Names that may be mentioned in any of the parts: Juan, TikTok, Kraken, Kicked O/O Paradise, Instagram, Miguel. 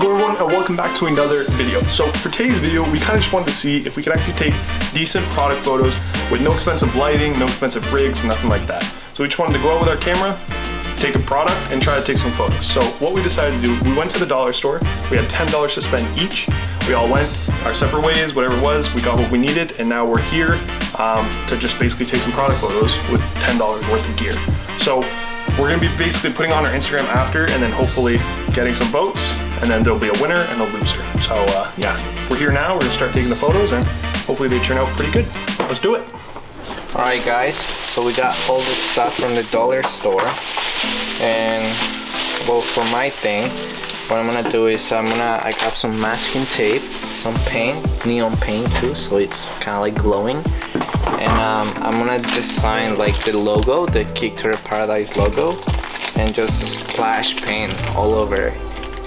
How's it going, everyone, and welcome back to another video. So for today's video, we kind of just wanted to see if we could actually take decent product photos with no expensive lighting, no expensive rigs, nothing like that. So we just wanted to go out with our camera, take a product, and try to take some photos. So what we decided to do, we went to the dollar store, we had $10 to spend each. We all went our separate ways, whatever it was, we got what we needed, and now we're here to just basically take some product photos with $10 worth of gear. So we're gonna be basically putting on our Instagram after, and then hopefully getting some votes, and then there'll be a winner and a loser. So yeah, we're here now, we're gonna start taking the photos, and hopefully they turn out pretty good. Let's do it. All right, guys, so we got all this stuff from the dollar store. And well, for my thing, what I'm gonna do is I got some masking tape, some paint, neon paint too, so it's kind of like glowing. And I'm gonna design like the logo, the Kicked O/O Paradise logo, and just splash paint all over,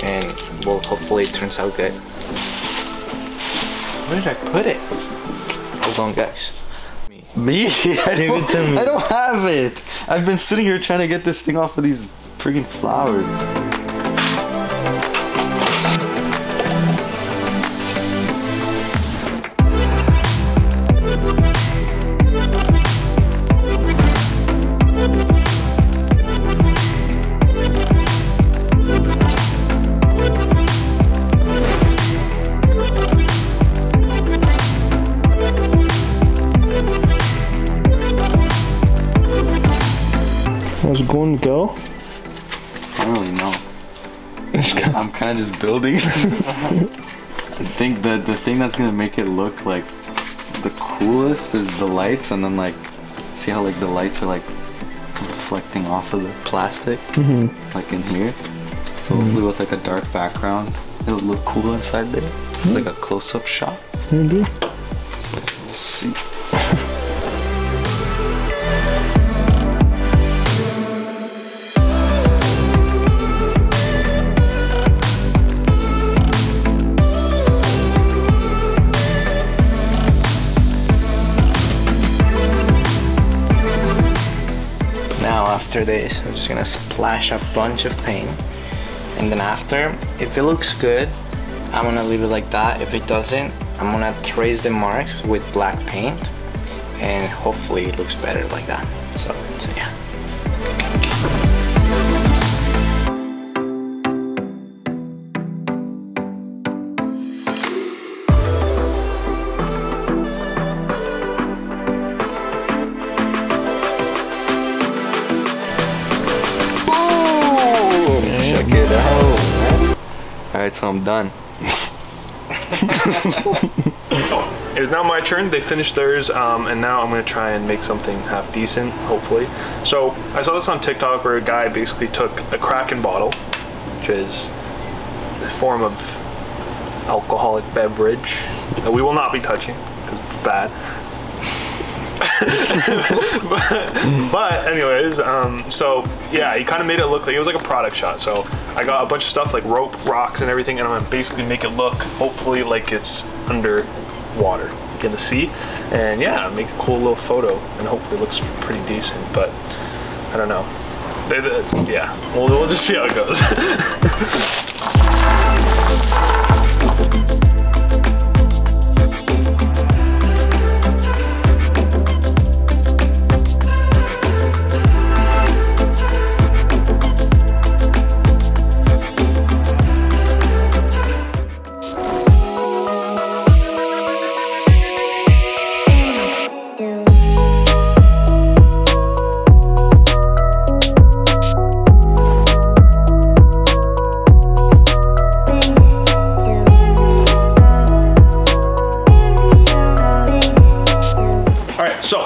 and well, hopefully it turns out good. Where did I put it? Hold on, guys. Me? I don't have it. I've been sitting here trying to get this thing off of these freaking flowers. How's it going, Miguel? I don't really know. I'm kind of just building. I think that the thing that's gonna make it look like the coolest is the lights, and then like see how like the lights are like reflecting off of the plastic, like in here. So hopefully with like a dark background, it'll look cool inside there. It's like a close-up shot. So we'll see. After this, I'm just gonna splash a bunch of paint, and then after, if it looks good, I'm gonna leave it like that. If it doesn't, I'm gonna trace the marks with black paint, and hopefully it looks better like that. So yeah. Alright, so I'm done. Oh, it is now my turn. They finished theirs, and now I'm gonna try and make something half decent, hopefully. So I saw this on TikTok where a guy basically took a Kraken bottle, which is a form of alcoholic beverage that we will not be touching because it's bad. but anyways, so yeah, he kind of made it look like it was like a product shot. So I got a bunch of stuff like rope, rocks, and everything, and I'm gonna basically make it look hopefully like it's under water. You're gonna see, and yeah, make a cool little photo, and hopefully it looks pretty decent. But I don't know. Yeah, we'll just see how it goes.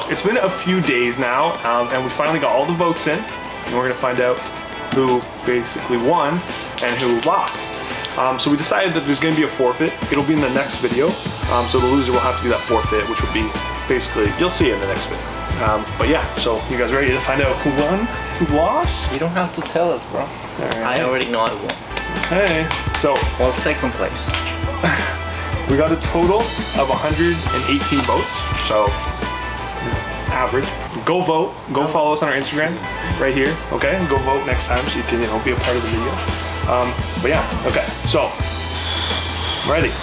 It's been a few days now, and we finally got all the votes in, and we're gonna find out who basically won and who lost. So we decided that there's gonna be a forfeit. It'll be in the next video, so the loser will have to do that forfeit, which will be basically, you'll see it in the next video. But yeah, so you guys ready to find out who won, who lost? You don't have to tell us, bro. Right. I already know I won. Okay, so. Well, second place. We got a total of 118 votes, so. Average. Go vote. Go follow us on our Instagram right here. Okay, go vote next time so you can, you know, be a part of the video. But yeah, okay, so I'm ready.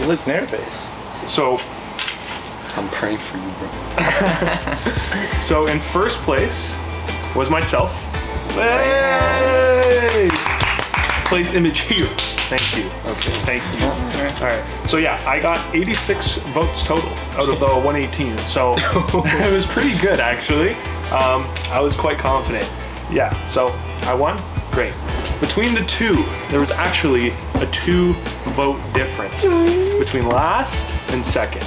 You look nervous. So I'm praying for you, bro. So in first place was myself. Hey! Place image here. Thank you. Okay. Thank you. All right. So yeah, I got 86 votes total out of the 118. So it was pretty good, actually. I was quite confident. Yeah. So I won. Great. Between the two, there was actually a 2-vote difference between last and second.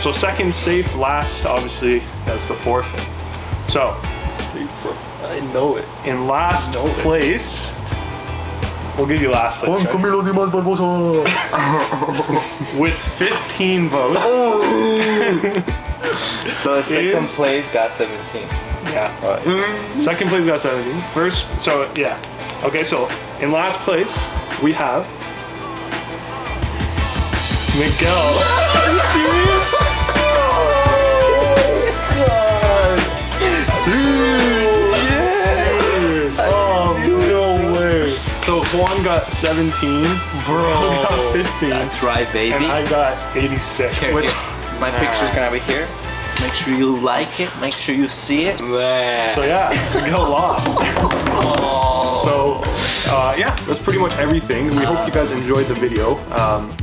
So second safe, last obviously that's the forfeit. So safe, bro. I know it. In last place. We'll give you last place. Juan, right? With 15 votes. Oh. So second place got 17. Yeah. Right. Second place got 17. First, so yeah. Okay, so in last place we have Miguel. Are you serious? Juan got 17, bro. Got 15. That's right, baby. And I got 86. Here, which, here. My picture's gonna be here. Make sure you like it. Make sure you see it. So yeah, we got lost. So yeah, that's pretty much everything. We hope you guys enjoyed the video.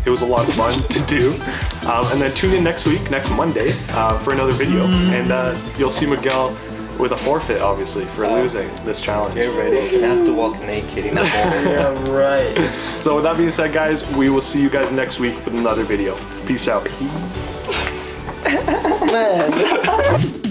It was a lot of fun to do. And then tune in next week, next Monday, for another video. And you'll see Miguel with a forfeit, obviously, for losing this challenge. Get ready, you're gonna have to walk naked in the morning. Yeah, right. So with that being said, guys, we will see you guys next week with another video. Peace out. Man.